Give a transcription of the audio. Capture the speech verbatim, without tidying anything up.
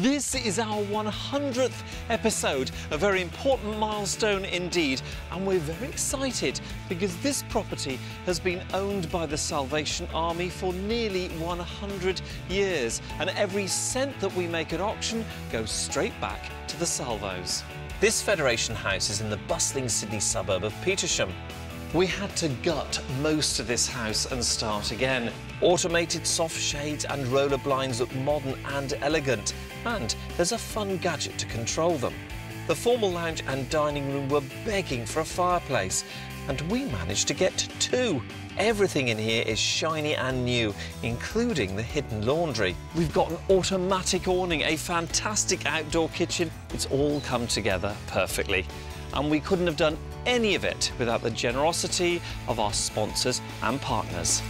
This is our one hundredth episode, a very important milestone indeed, and we're very excited because this property has been owned by the Salvation Army for nearly one hundred years, and every cent that we make at auction goes straight back to the Salvos. This Federation House is in the bustling Sydney suburb of Petersham. We had to gut most of this house and start again. Automated soft shades and roller blinds look modern and elegant, and there's a fun gadget to control them. The formal lounge and dining room were begging for a fireplace, and we managed to get two. Everything in here is shiny and new, including the hidden laundry. We've got an automatic awning, a fantastic outdoor kitchen. It's all come together perfectly. And we couldn't have done any of it without the generosity of our sponsors and partners.